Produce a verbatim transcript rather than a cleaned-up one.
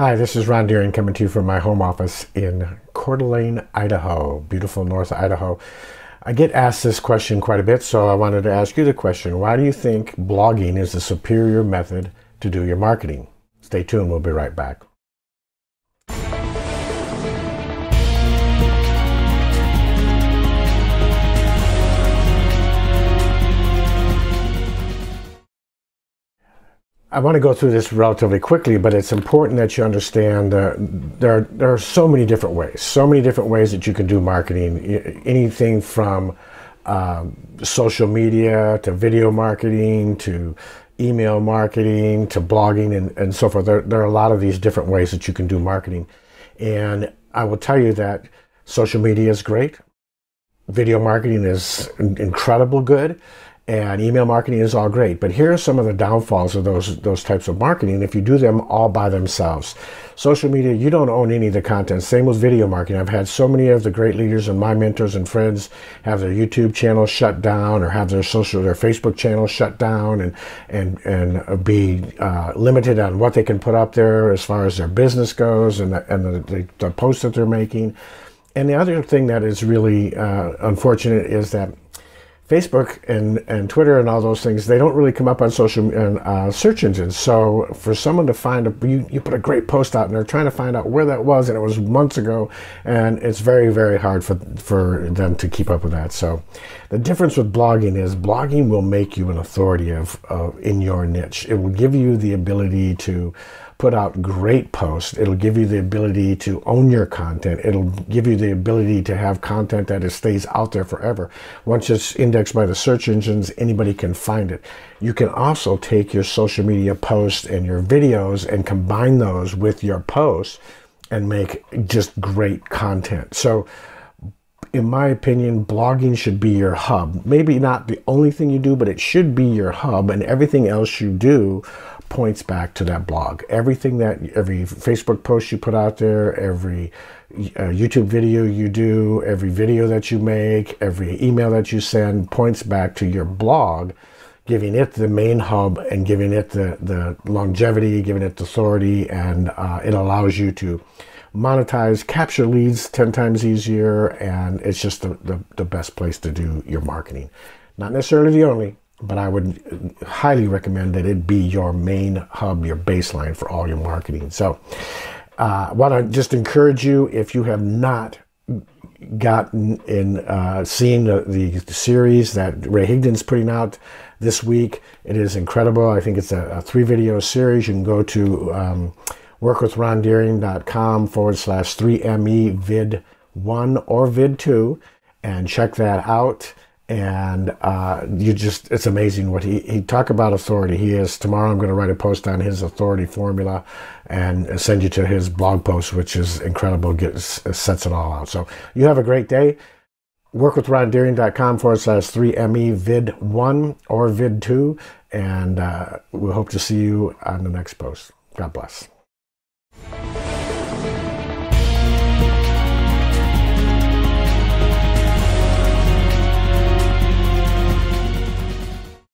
Hi, this is Ron Deering coming to you from my home office in Coeur d'Alene, Idaho, beautiful North Idaho. I get asked this question quite a bit, so I wanted to ask you the question. Why do you think blogging is the superior method to do your marketing? Stay tuned, we'll be right back. I want to go through this relatively quickly, but it's important that you understand uh, there, are, there are so many different ways, so many different ways that you can do marketing, anything from um, social media to video marketing to email marketing to blogging and, and so forth. There, there are a lot of these different ways that you can do marketing. And I will tell you that social media is great. Video marketing is incredibly good. And email marketing is all great, but here are some of the downfalls of those those types of marketing if you do them all by themselves. Social media, you don't own any of the content. Same with video marketing. I've had so many of the great leaders and my mentors and friends have their YouTube channel shut down or have their social, their Facebook channel shut down and and and be uh, limited on what they can put up there as far as their business goes and the, and the, the, the posts that they're making. And the other thing that is really uh, unfortunate is that Facebook and, and Twitter and all those things, they don't really come up on social uh, search engines. So for someone to find, a, you, you put a great post out and they're trying to find out where that was and it was months ago and it's very, very hard for, for them to keep up with that. So the difference with blogging is blogging will make you an authority of, of in your niche. It will give you the ability to put out great posts. It'll give you the ability to own your content. It'll give you the ability to have content that it stays out there forever. Once it's indexed by the search engines, anybody can find it. You can also take your social media posts and your videos and combine those with your posts and make just great content. So in my opinion, blogging should be your hub. Maybe not the only thing you do, but it should be your hub, and everything else you do points back to that blog. Everything that, every Facebook post you put out there, every uh, YouTube video you do, every video that you make, every email that you send points back to your blog, giving it the main hub and giving it the, the longevity, giving it the authority, and uh, it allows you to monetize, capture leads ten times easier, and it's just the, the, the best place to do your marketing. Not necessarily the only, but I would highly recommend that it be your main hub, your baseline for all your marketing. So uh, I want to just encourage you, if you have not gotten in uh, seeing the, the, the series that Ray Higdon's putting out this week, it is incredible. I think it's a, a three video series. You can go to um, work with ron deering dot com forward slash three M E vid one or vid two and check that out. And uh, you just, it's amazing what he, he talk about authority. He is, tomorrow I'm going to write a post on his authority formula and send you to his blog post, which is incredible, gets, sets it all out. So you have a great day. work with ron deering dot com forward slash three M E vid one or vid two. And uh, we hope to see you on the next post. God bless.